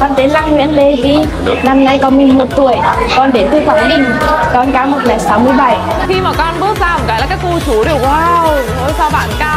Con tên là Nguyễn Lê Vi, năm nay con 11 tuổi, con đến từ Quảng Bình, con cao 1m67. Khi mà con bước ra một cái là các cô chú đều wow, sao bạn cao